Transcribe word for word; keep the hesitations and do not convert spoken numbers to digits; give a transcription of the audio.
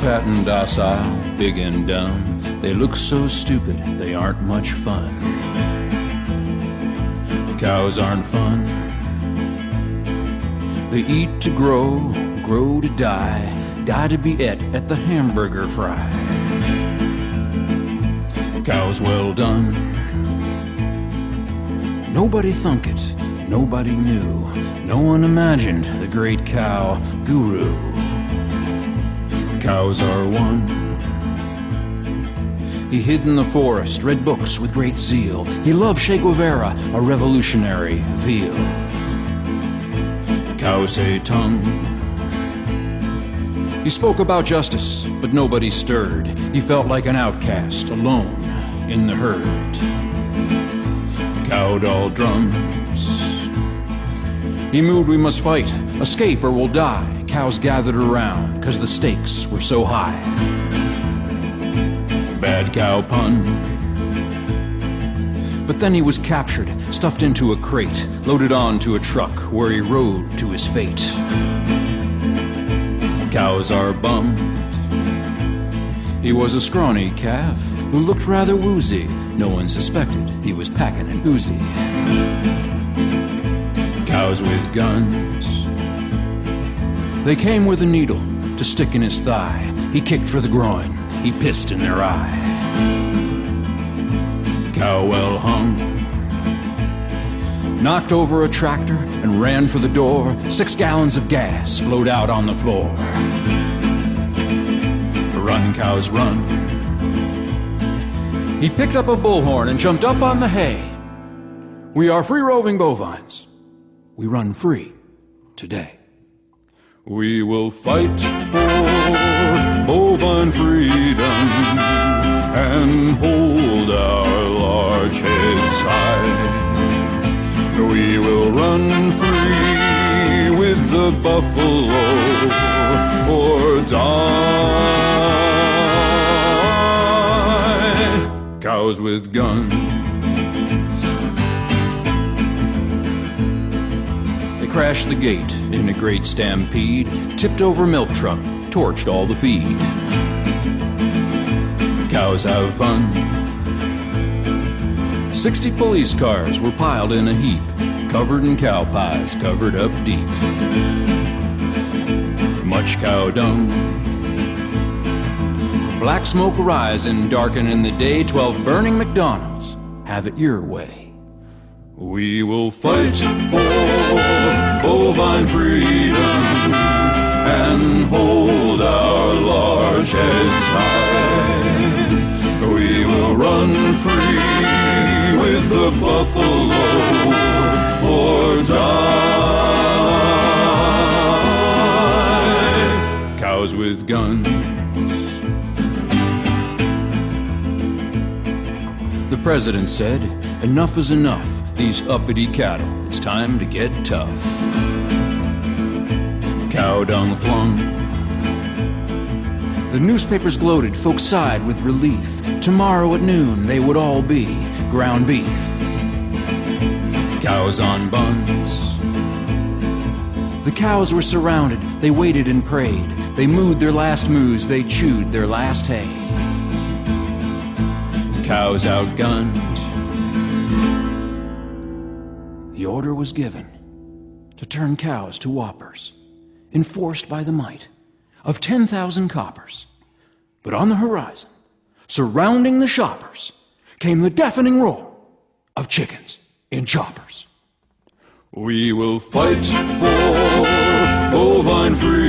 fat and docile, big and dumb. They look so stupid, they aren't much fun. Cows aren't fun. They eat to grow, grow to die, die to be et at the hamburger fry. Cows well done. Nobody thunk it, nobody knew. No one imagined the great cow guru. Cows are one. He hid in the forest, read books with great zeal. He loved Che Guevara, a revolutionary veal. Cows say tongue. He spoke about justice, but nobody stirred. He felt like an outcast, alone in the herd. Cow doll drums. He moved, we must fight, escape or we'll die. Cows gathered around, cause the stakes were so high. Bad cow pun. But then he was captured, stuffed into a crate, loaded onto a truck where he rode to his fate. Cows are bummed. He was a scrawny calf who looked rather woozy. No one suspected he was packing an Uzi. Cows with guns. They came with a needle to stick in his thigh. He kicked for the groin. He pissed in their eye. Cow well hung. Knocked over a tractor and ran for the door. Six gallons of gas flowed out on the floor. Run, cows, run. He picked up a bullhorn and jumped up on the hay. We are free roving bovines. We run free today. We will fight for bovine freedom and hold our large heads high. We will run free with the buffalo or die. Cows with guns. Crashed the gate in a great stampede, tipped over milk truck, torched all the feed. Cows have fun. Sixty police cars were piled in a heap, covered in cow pies, covered up deep. Much cow dung. Black smoke rise and darken in the day. Twelve burning McDonald's, have it your way. We will fight for bovine freedom and hold our large heads high. We will run free with the buffalo or die. Cows with guns. The president said, "Enough is enough. These uppity cattle, it's time to get tough." Cow dung flung. The newspapers gloated, folks sighed with relief. Tomorrow at noon they would all be ground beef. Cows on buns. The cows were surrounded, they waited and prayed. They mooed their last moos, they chewed their last hay. Cows outgunned. The order was given to turn cows to whoppers, enforced by the might of ten thousand coppers. But on the horizon, surrounding the shoppers, came the deafening roar of chickens in choppers. We will fight for bovine freedom